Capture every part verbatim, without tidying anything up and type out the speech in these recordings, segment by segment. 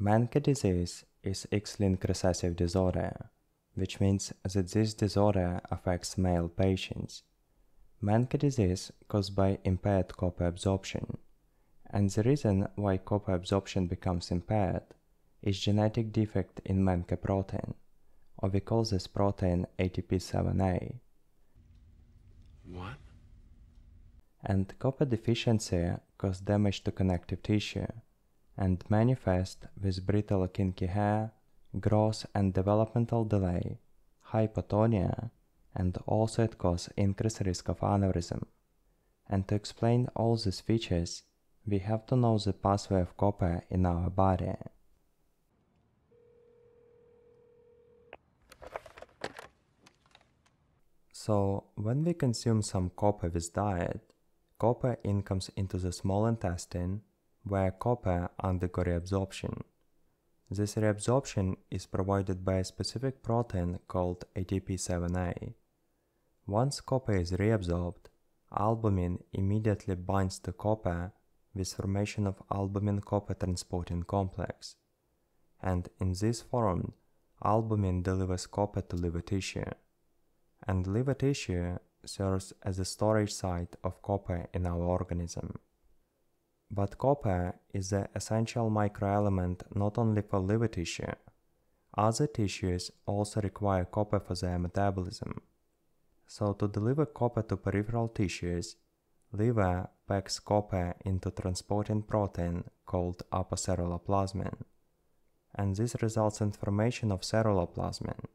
Menkes disease is X-linked recessive disorder, which means that this disorder affects male patients. Menkes disease caused by impaired copper absorption, and the reason why copper absorption becomes impaired is genetic defect in Menkes protein, or we call this protein A T P seven A. What? And copper deficiency causes damage to connective tissue, and manifest with brittle or kinky hair, growth and developmental delay, hypotonia, and also it causes increased risk of aneurysm. And to explain all these features, we have to know the pathway of copper in our body. So, when we consume some copper with diet, copper incomes into the small intestine, where copper undergo reabsorption. This reabsorption is provided by a specific protein called A T P seven A. Once copper is reabsorbed, albumin immediately binds to copper with formation of albumin-copper transporting complex. And in this form, albumin delivers copper to liver tissue. And liver tissue serves as a storage site of copper in our organism. But copper is the essential microelement not only for liver tissue. Other tissues also require copper for their metabolism. So to deliver copper to peripheral tissues, liver packs copper into transporting protein called apoceruloplasmin. And this results in formation of ceruloplasmin.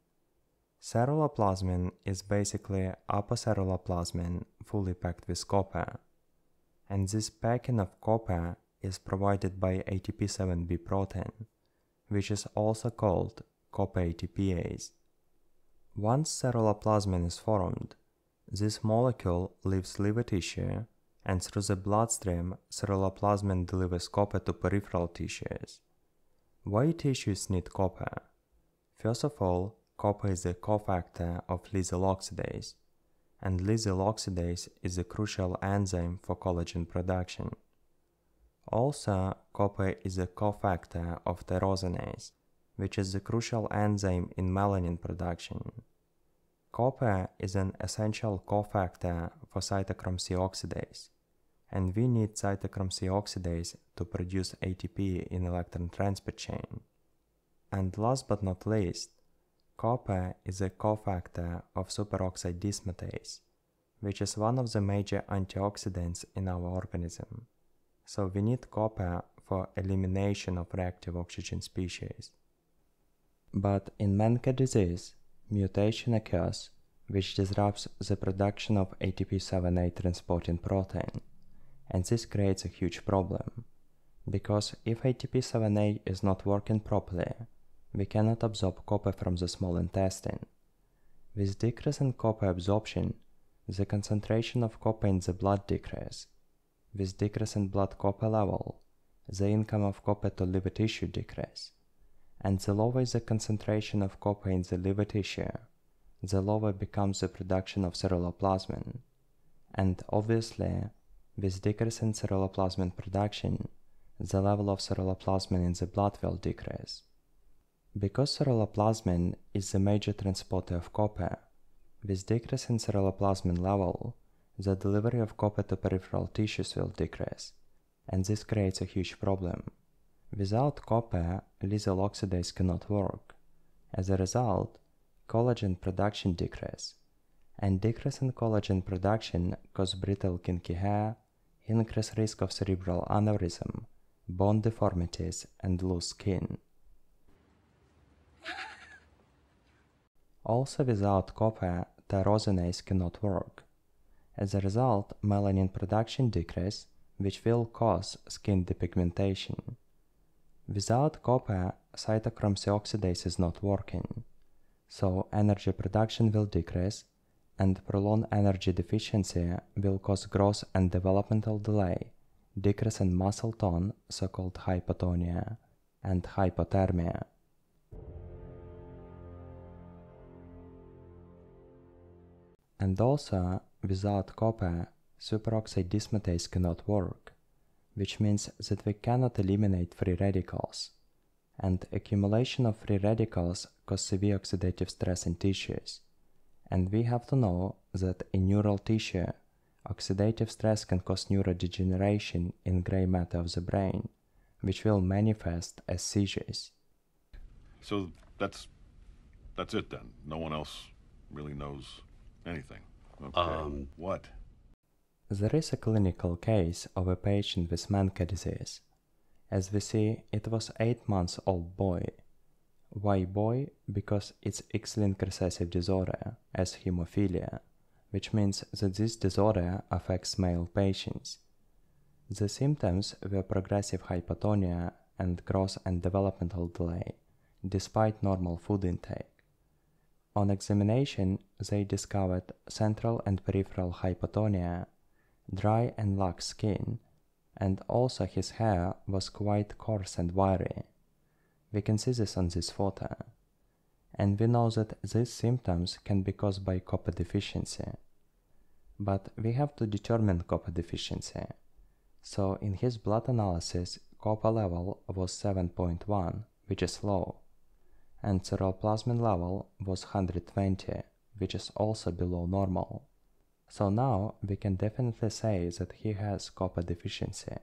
Ceruloplasmin is basically apoceruloplasmin fully packed with copper. And this packing of copper is provided by A T P seven B protein, which is also called copper ATPase. Once ceruloplasmin is formed, this molecule leaves liver tissue, and through the bloodstream, ceruloplasmin delivers copper to peripheral tissues. Why tissues need copper? First of all, copper is a cofactor of lysyl oxidase, and lysyl oxidase is a crucial enzyme for collagen production. Also, copper is a cofactor of tyrosinase, which is a crucial enzyme in melanin production. Copper is an essential cofactor for cytochrome C oxidase, and we need cytochrome C oxidase to produce A T P in electron transport chain. And last but not least, copper is a cofactor of superoxide dismutase, which is one of the major antioxidants in our organism. So we need copper for elimination of reactive oxygen species. But in Menkes disease, mutation occurs, which disrupts the production of A T P seven A transporting protein, and this creates a huge problem. Because if A T P seven A is not working properly, we cannot absorb copper from the small intestine. With decrease in copper absorption, the concentration of copper in the blood decreases. With decrease in blood copper level, the income of copper to liver tissue decreases. And the lower is the concentration of copper in the liver tissue, the lower becomes the production of ceruloplasmin. And obviously, with decrease in ceruloplasmin production, the level of ceruloplasmin in the blood will decrease. Because ceruloplasmin is the major transporter of copper, with decrease in ceruloplasmin level, the delivery of copper to peripheral tissues will decrease, and this creates a huge problem. Without copper, lysyl oxidase cannot work. As a result, collagen production decreases, and decrease in collagen production causes brittle kinky hair, increased risk of cerebral aneurysm, bone deformities, and loose skin. Also, without copper, tyrosinase cannot work. As a result, melanin production decreases, which will cause skin depigmentation. Without copper, cytochrome C oxidase is not working. So, energy production will decrease, and prolonged energy deficiency will cause growth and developmental delay, decrease in muscle tone, so-called hypotonia, and hypothermia. And also, without copper, superoxide dismutase cannot work, which means that we cannot eliminate free radicals. and accumulation of free radicals cause severe oxidative stress in tissues. And we have to know that in neural tissue, oxidative stress can cause neurodegeneration in gray matter of the brain, which will manifest as seizures. So that's, that's it then? No one else really knows anything? Okay. Um, what? There is a clinical case of a patient with Menkes disease. As we see, it was eight months old boy. Why boy? Because it's X-linked recessive disorder, as hemophilia, which means that this disorder affects male patients. The symptoms were progressive hypotonia and growth and developmental delay, despite normal food intake. On examination, they discovered central and peripheral hypotonia, dry and lax skin, and also his hair was quite coarse and wiry. We can see this on this photo. And we know that these symptoms can be caused by copper deficiency. But we have to determine copper deficiency. So in his blood analysis, copper level was seven point one, which is low, and ceruloplasmin level was one hundred twenty, which is also below normal. So now we can definitely say that he has copper deficiency.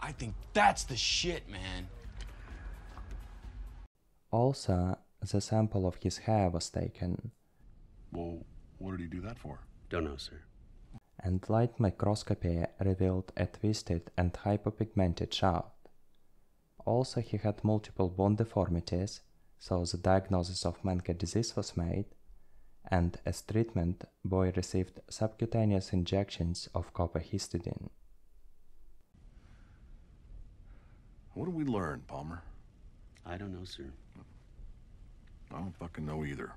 I think that's the shit, man. Also, the sample of his hair was taken. Well, what did he do that for? Don't know, sir. And light microscopy revealed a twisted and hyperpigmented shaft. Also, he had multiple bone deformities, so the diagnosis of Menkes disease was made, and as treatment, boy received subcutaneous injections of copper histidine. What did we learn, Palmer? I don't know, sir. I don't fucking know either.